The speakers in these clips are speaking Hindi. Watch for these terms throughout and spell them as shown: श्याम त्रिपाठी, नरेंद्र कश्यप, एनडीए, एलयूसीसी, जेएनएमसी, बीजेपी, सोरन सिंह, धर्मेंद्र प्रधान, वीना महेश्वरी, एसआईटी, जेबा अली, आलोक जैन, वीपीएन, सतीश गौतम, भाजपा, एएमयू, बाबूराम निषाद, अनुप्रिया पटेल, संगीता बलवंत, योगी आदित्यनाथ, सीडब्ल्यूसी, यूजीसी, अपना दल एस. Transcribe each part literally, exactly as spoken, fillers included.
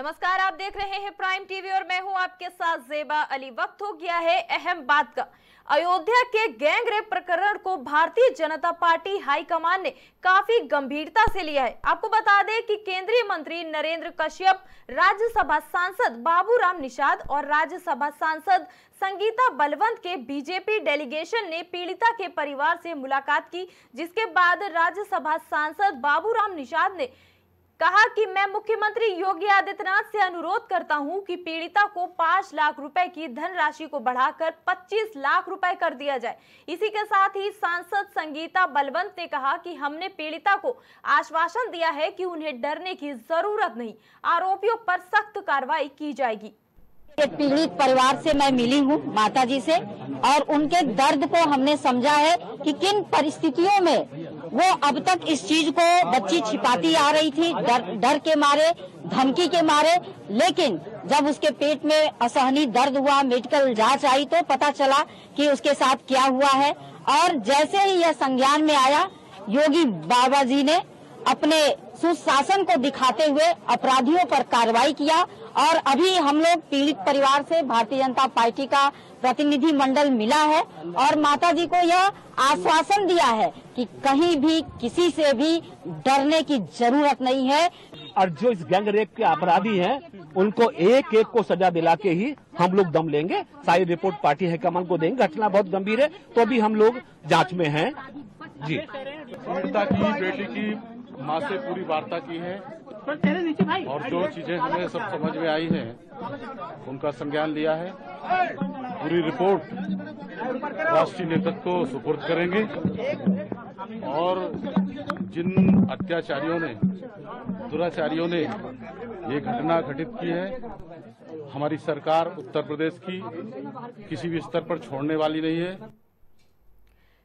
नमस्कार, आप देख रहे हैं प्राइम टीवी और मैं हूं आपके साथ जेबा अली। वक्त हो गया है अहम बात का। अयोध्या के गैंग रेप प्रकरण को भारतीय जनता पार्टी हाईकमान ने काफी गंभीरता से लिया है। आपको बता दें कि केंद्रीय मंत्री नरेंद्र कश्यप, राज्यसभा सांसद बाबूराम निषाद और राज्यसभा सांसद संगीता बलवंत के बीजेपी डेलीगेशन ने पीड़िता के परिवार से मुलाकात की, जिसके बाद राज्यसभा सांसद बाबूराम निषाद ने कहा कि मैं मुख्यमंत्री योगी आदित्यनाथ से अनुरोध करता हूं कि पीड़िता को पाँच लाख रुपए की धनराशि को बढ़ाकर पच्चीस लाख रुपए कर दिया जाए। इसी के साथ ही सांसद संगीता बलवंत ने कहा कि हमने पीड़िता को आश्वासन दिया है कि उन्हें डरने की जरूरत नहीं, आरोपियों पर सख्त कार्रवाई की जाएगी। पीड़ित परिवार से मैं मिली हूं, माताजी से, और उनके दर्द को हमने समझा है कि किन परिस्थितियों में वो अब तक इस चीज को बच्ची छिपाती आ रही थी, डर डर के मारे, धमकी के मारे। लेकिन जब उसके पेट में असहनीय दर्द हुआ, मेडिकल जांच आई तो पता चला कि उसके साथ क्या हुआ है। और जैसे ही यह संज्ञान में आया, योगी बाबा जी ने अपने सुशासन को दिखाते हुए अपराधियों पर कार्रवाई किया। और अभी हम लोग पीड़ित परिवार से भारतीय जनता पार्टी का प्रतिनिधि मंडल मिला है और माता जी को यह आश्वासन दिया है कि कहीं भी किसी से भी डरने की जरूरत नहीं है। और जो इस गैंग रेप के अपराधी हैं, उनको एक एक को सजा दिला के ही हम लोग दम लेंगे। सारी रिपोर्ट पार्टी हाईकमान को देंगे। घटना बहुत गंभीर है, तो अभी हम लोग जाँच में है। जी, पीड़िता की बेटी की माँ से पूरी वार्ता की है और जो चीजें हमें सब समझ में आई हैं, उनका संज्ञान लिया है। पूरी रिपोर्ट राष्ट्रीय नेतृत्व को सुपुर्द करेंगे और जिन अत्याचारियों ने, दुराचारियों ने ये घटना घटित की है, हमारी सरकार उत्तर प्रदेश की किसी भी स्तर पर छोड़ने वाली नहीं है।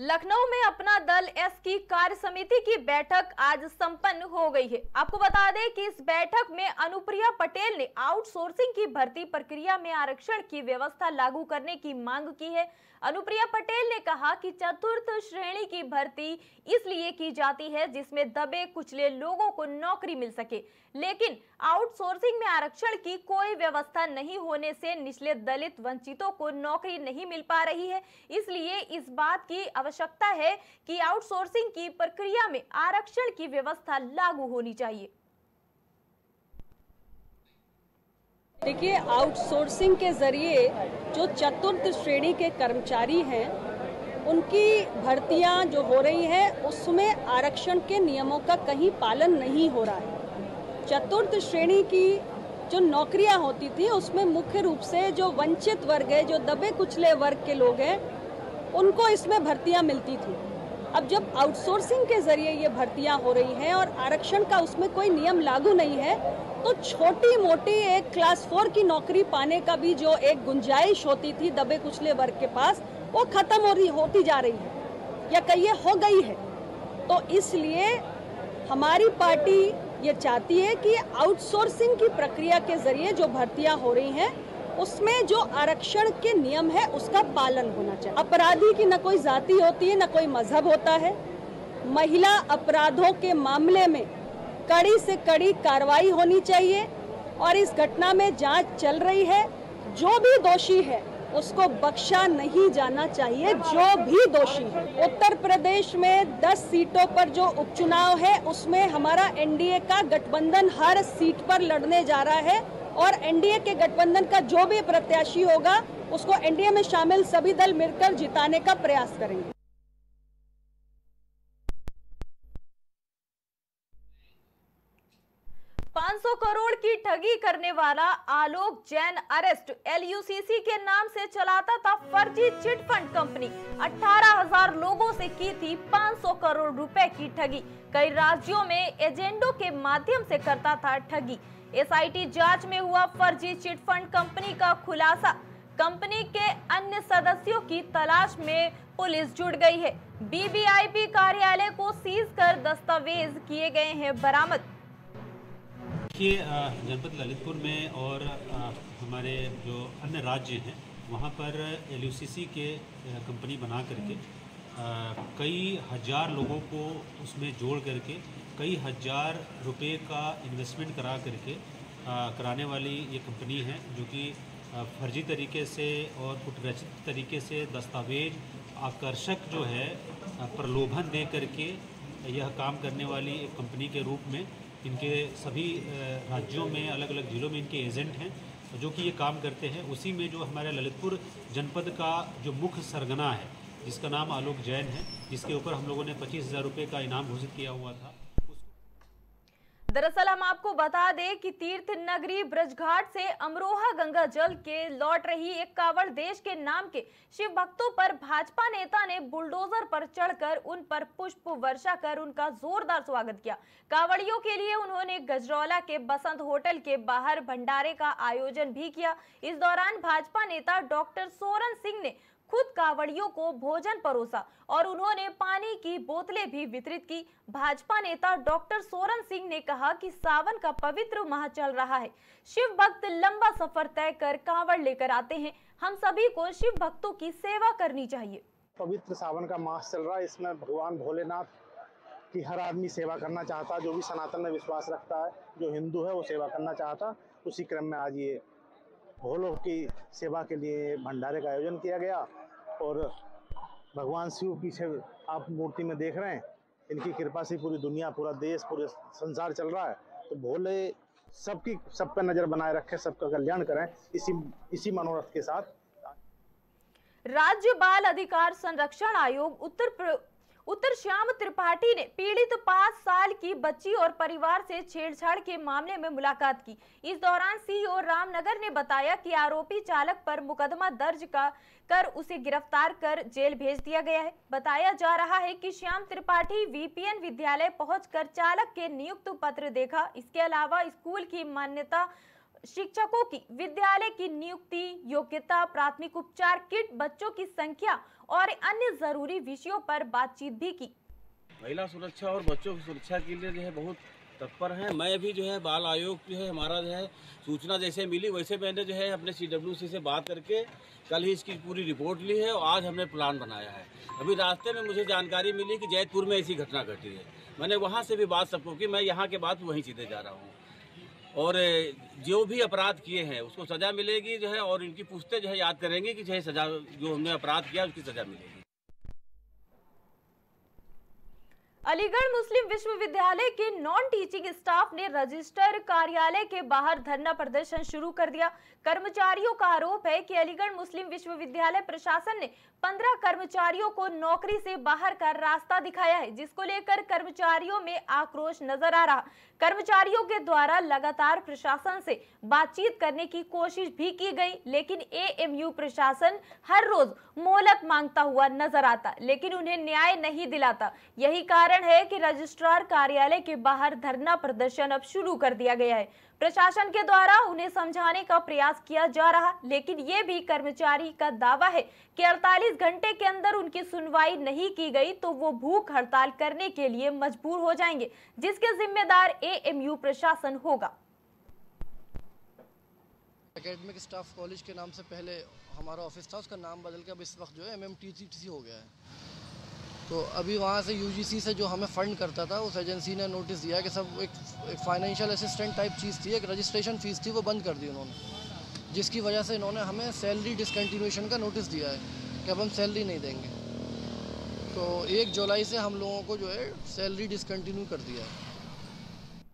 लखनऊ में अपना दल एस की कार्य समिति की बैठक आज संपन्न हो गई है। आपको बता दें कि इस बैठक में अनुप्रिया पटेल ने आउटसोर्सिंग की भर्ती प्रक्रिया में आरक्षण की व्यवस्था लागू करने की मांग की है। अनुप्रिया पटेल ने कहा कि चतुर्थ श्रेणी की भर्ती इसलिए की जाती है जिसमें दबे कुचले लोगों को नौकरी मिल सके, लेकिन आउटसोर्सिंग में आरक्षण की कोई व्यवस्था नहीं होने से निचले दलित वंचितों को नौकरी नहीं मिल पा रही है। इसलिए इस बात की आवश्यकता है कि आउटसोर्सिंग की प्रक्रिया में आरक्षण की व्यवस्था लागू होनी चाहिए। देखिए, आउटसोर्सिंग के जरिए जो चतुर्थ श्रेणी के कर्मचारी हैं, उनकी भर्तियां जो हो रही हैं, उसमें आरक्षण के नियमों का कहीं पालन नहीं हो रहा है। चतुर्थ श्रेणी की जो नौकरियां होती थी, उसमें मुख्य रूप से जो वंचित वर्ग है, जो दबे कुचले वर्ग के लोग हैं, उनको इसमें भर्तियां मिलती थी। अब जब आउटसोर्सिंग के जरिए ये भर्तियां हो रही हैं और आरक्षण का उसमें कोई नियम लागू नहीं है, तो छोटी मोटी एक क्लास फोर की नौकरी पाने का भी जो एक गुंजाइश होती थी दबे कुचले वर्ग के पास, वो खत्म हो रही होती जा रही है या कहिए हो गई है। तो इसलिए हमारी पार्टी ये चाहती है कि आउटसोर्सिंग की प्रक्रिया के जरिए जो भर्तियाँ हो रही हैं, उसमें जो आरक्षण के नियम है उसका पालन होना चाहिए। अपराधी की न कोई जाति होती है, न कोई मजहब होता है। महिला अपराधों के मामले में कड़ी से कड़ी कार्रवाई होनी चाहिए और इस घटना में जांच चल रही है। जो भी दोषी है उसको बख्शा नहीं जाना चाहिए, जो भी दोषी है। उत्तर प्रदेश में दस सीटों पर जो उपचुनाव है, उसमें हमारा एनडीए का गठबंधन हर सीट पर लड़ने जा रहा है और एनडीए के गठबंधन का जो भी प्रत्याशी होगा, उसको एनडीए में शामिल सभी दल मिलकर जिताने का प्रयास करेंगे। पाँच सौ करोड़ की ठगी करने वाला आलोक जैन अरेस्ट, एलयूसीसी के नाम से चलाता था फर्जी चिट फंड कंपनी। अठारह हज़ार लोगों से की थी पाँच सौ करोड़ रुपए की ठगी। कई राज्यों में एजेंडों के माध्यम से करता था ठगी। एसआईटी जांच में हुआ फर्जी चिट फंड कंपनी का खुलासा। कंपनी के अन्य सदस्यों की तलाश में पुलिस जुट गई है। बीबीआईपी कार्यालय को सीज कर दस्तावेज किए गए हैं बरामद। देखिए, जनपद ललितपुर में और हमारे जो अन्य राज्य हैं वहाँ पर एलयूसीसी के कंपनी बना करके कई हजार लोगों को उसमें जोड़ करके कई हज़ार रुपए का इन्वेस्टमेंट करा करके कराने वाली ये कंपनी है जो कि फर्जी तरीके से और कुटरचित तरीके से दस्तावेज आकर्षक जो है प्रलोभन दे करके यह काम करने वाली एक कंपनी के रूप में इनके सभी राज्यों में अलग अलग ज़िलों में इनके एजेंट हैं जो कि ये काम करते हैं। उसी में जो हमारे ललितपुर जनपद का जो मुख्य सरगना है जिसका नाम आलोक जैन है, जिसके ऊपर हम लोगों ने पच्चीस हज़ार रुपये का इनाम घोषित किया हुआ था। दरअसल हम आपको बता दें कि तीर्थ नगरी ब्रजघाट से अमरोहा गंगा जल के लौट रही एक कावड़ देश के नाम के शिव भक्तों पर भाजपा नेता ने बुलडोजर पर चढ़कर उन पर पुष्प वर्षा कर उनका जोरदार स्वागत किया। कावड़ियों के लिए उन्होंने गजरौला के बसंत होटल के बाहर भंडारे का आयोजन भी किया। इस दौरान भाजपा नेता डॉक्टर सोरन सिंह ने खुद कावड़ियों को भोजन परोसा और उन्होंने पानी की बोतलें भी वितरित की। भाजपा नेता डॉक्टर सोरन सिंह ने कहा कि सावन का पवित्र माह चल रहा है, शिव भक्त लंबा सफर तय कर कावड़ लेकर आते हैं, हम सभी को शिव भक्तों की सेवा करनी चाहिए। पवित्र सावन का मास चल रहा है, इसमें भगवान भोलेनाथ की हर आदमी सेवा करना चाहता, जो भी सनातन में विश्वास रखता है, जो हिंदू है वो सेवा करना चाहता। उसी क्रम में आज ये भोलों की सेवा के लिए भंडारे का आयोजन किया गया और भगवान शिव पीछे आप मूर्ति में देख रहे हैं, इनकी कृपा से पूरी दुनिया, पूरा देश, पूरे संसार चल रहा है। तो भोले सबकी सब पर नजर बनाए रखें, सबका कल्याण करें, इसी इसी मनोरथ के साथ। राज्य बाल अधिकार संरक्षण आयोग उत्तर प्र... उत्तर श्याम त्रिपाठी ने पीड़ित पाँच साल की बच्ची और परिवार से छेड़छाड़ के मामले में मुलाकात की। इस दौरान सीओ रामनगर ने बताया कि आरोपी चालक पर मुकदमा दर्ज का कर उसे गिरफ्तार कर जेल भेज दिया गया है। बताया जा रहा है कि श्याम त्रिपाठी वीपीएन विद्यालय पहुंचकर चालक के नियुक्त पत्र देखा। इसके अलावा स्कूल की मान्यता, शिक्षकों की विद्यालय की नियुक्ति, योग्यता, प्राथमिक उपचार किट, बच्चों की संख्या और अन्य जरूरी विषयों पर बातचीत भी की। महिला सुरक्षा और बच्चों की सुरक्षा के लिए जो है बहुत तत्पर हैं। मैं भी जो है बाल आयोग जो है हमारा जो है सूचना जैसे मिली वैसे मैंने जो है अपने सीडब्ल्यूसी से बात करके कल ही इसकी पूरी रिपोर्ट ली है और आज हमने प्लान बनाया है। अभी रास्ते में मुझे जानकारी मिली कि जैतपुर में ऐसी घटना घटी है, मैंने वहाँ से भी बात सबको की। मैं यहाँ के बाद वहीं सीधे जा रहा हूँ और जो भी अपराध किए हैं उसको सजा मिलेगी जो है, और इनकी पूछते जो है याद करेंगे कि जो है सजा, जो हमने अपराध किया उसकी सजा मिलेगी। अलीगढ़ मुस्लिम विश्वविद्यालय के नॉन टीचिंग स्टाफ ने रजिस्टर कार्यालय के बाहर धरना प्रदर्शन शुरू कर दिया। कर्मचारियों का आरोप है कि अलीगढ़ मुस्लिम विश्वविद्यालय प्रशासन ने पंद्रह कर्मचारियों को नौकरी से बाहर का रास्ता दिखाया है, जिसको लेकर कर्मचारियों में आक्रोश नजर आ रहा। कर्मचारियों के द्वारा लगातार प्रशासन से बातचीत करने की कोशिश भी की गई, लेकिन एएमयू प्रशासन हर रोज मोहलत मांगता हुआ नजर आता, लेकिन उन्हें न्याय नहीं दिलाता। यही कारण है कि रजिस्ट्रार कार्यालय के बाहर धरना प्रदर्शन अब शुरू कर दिया गया है। प्रशासन के द्वारा उन्हें समझाने का प्रयास किया जा रहा, लेकिन ये भी कर्मचारी का दावा है कि अड़तालीस घंटे के अंदर उनकी सुनवाई नहीं की गई तो वो भूख हड़ताल करने के लिए मजबूर हो जाएंगे, जिसके जिम्मेदार एएमयू प्रशासन होगा। एकेडमिक स्टाफ कॉलेज के नाम से पहले हमारा ऑफिस था, उसका नाम बदल के अब इस वक्त जो है एमएमटीसीटीसी हो गया है। तो अभी वहाँ से यूजीसी से जो हमें फ़ंड करता था उस एजेंसी ने नोटिस दिया कि सब एक, एक फाइनेंशियल असिस्टेंट टाइप चीज़ थी, एक रजिस्ट्रेशन फ़ीस थी, वो बंद कर दी उन्होंने, जिसकी वजह से इन्होंने हमें सैलरी डिसकंटिन्यूएशन का नोटिस दिया है कि अब हम सैलरी नहीं देंगे। तो एक जुलाई से हम लोगों को जो है सैलरी डिसकंटिन्यू कर दिया है।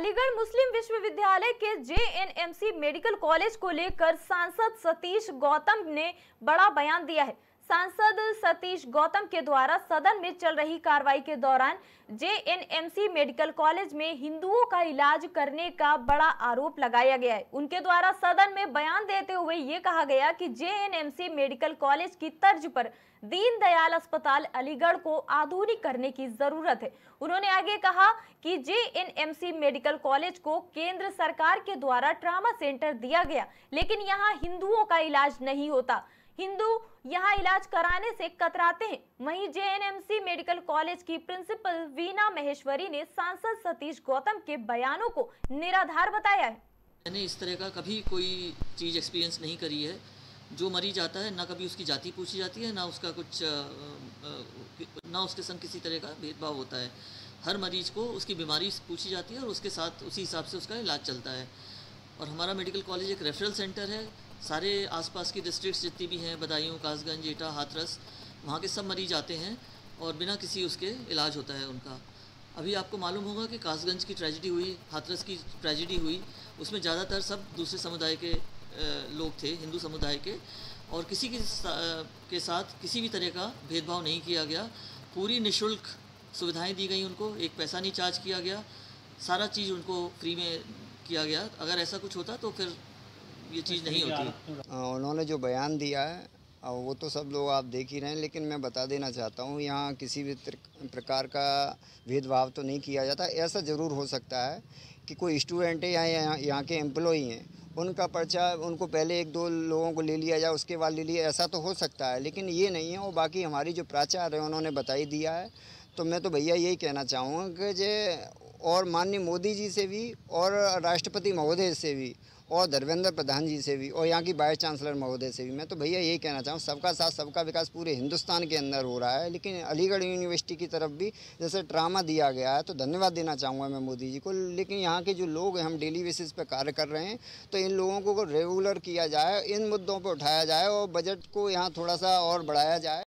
अलीगढ़ मुस्लिम विश्वविद्यालय के जेएनएमसी मेडिकल कॉलेज को लेकर सांसद सतीश गौतम ने बड़ा बयान दिया है। सांसद सतीश गौतम के द्वारा सदन में चल रही कार्रवाई के दौरान जेएनएमसी मेडिकल कॉलेज में हिंदुओं का इलाज करने का बड़ा आरोप लगाया गया है। उनके द्वारा सदन में बयान देते हुए ये कहा गया कि जेएनएमसी मेडिकल कॉलेज की तर्ज पर दीनदयाल अस्पताल अलीगढ़ को आधुनिक करने की जरूरत है। उन्होंने आगे कहा कि जेएनएमसी मेडिकल कॉलेज को केंद्र सरकार के द्वारा ट्रामा सेंटर दिया गया, लेकिन यहाँ हिंदुओं का इलाज नहीं होता, हिंदू यहाँ इलाज कराने से कतराते हैं। वहीं जेएनएमसी मेडिकल कॉलेज की प्रिंसिपल वीना महेश्वरी ने सांसद सतीश गौतम के बयानों को निराधार बताया है। मैंने इस तरह का कभी कोई चीज एक्सपीरियंस नहीं करी है। जो मरीज आता है ना कभी उसकी जाति पूछी जाती है, ना उसका कुछ ना उसके संग किसी तरह का भेदभाव होता है। हर मरीज़ को उसकी बीमारी पूछी जाती है और उसके साथ उसी हिसाब से उसका इलाज चलता है। और हमारा मेडिकल कॉलेज एक रेफरल सेंटर है, सारे आसपास की डिस्ट्रिक्ट्स जितनी भी हैं, बदायूं, कासगंज, एटा, हाथरस, वहाँ के सब मरीज आते हैं और बिना किसी उसके इलाज होता है उनका। अभी आपको मालूम होगा कि कासगंज की ट्रेजिडी हुई, हाथरस की ट्रेजिडी हुई, उसमें ज़्यादातर सब दूसरे समुदाय के लोग थे, हिंदू समुदाय के, और किसी के के साथ किसी भी तरह का भेदभाव नहीं किया गया। पूरी निःशुल्क सुविधाएं दी गई उनको, एक पैसा नहीं चार्ज किया गया, सारा चीज़ उनको फ्री में किया गया। अगर ऐसा कुछ होता तो फिर ये चीज़ नहीं होती। उन्होंने जो बयान दिया है वो तो सब लोग आप देख ही रहे हैं, लेकिन मैं बता देना चाहता हूँ यहाँ किसी भी प्रकार का भेदभाव तो नहीं किया जाता। ऐसा ज़रूर हो सकता है कि कोई स्टूडेंट है या यहाँ यहाँ के एम्प्लॉई हैं, उनका पर्चा उनको पहले एक दो लोगों को ले लिया या उसके बाद ले लिया, ऐसा तो हो सकता है, लेकिन ये नहीं है। और बाकी हमारी जो प्राचार्य है उन्होंने बता ही दिया है, तो मैं तो भैया यही कहना चाहूँगा कि जे और माननीय मोदी जी से भी और राष्ट्रपति महोदय से भी और धर्मेंद्र प्रधान जी से भी और यहाँ की वाइस चांसलर महोदय से भी मैं तो भैया यही कहना चाहूँ, सबका साथ सबका विकास पूरे हिंदुस्तान के अंदर हो रहा है, लेकिन अलीगढ़ यूनिवर्सिटी की तरफ भी जैसे ड्रामा दिया गया है, तो धन्यवाद देना चाहूँगा मैं मोदी जी को। लेकिन यहाँ के जो लोग हैं, हम डेली बेसिस पर कार्य कर रहे हैं, तो इन लोगों को रेगुलर किया जाए, इन मुद्दों पर उठाया जाए और बजट को यहाँ थोड़ा सा और बढ़ाया जाए।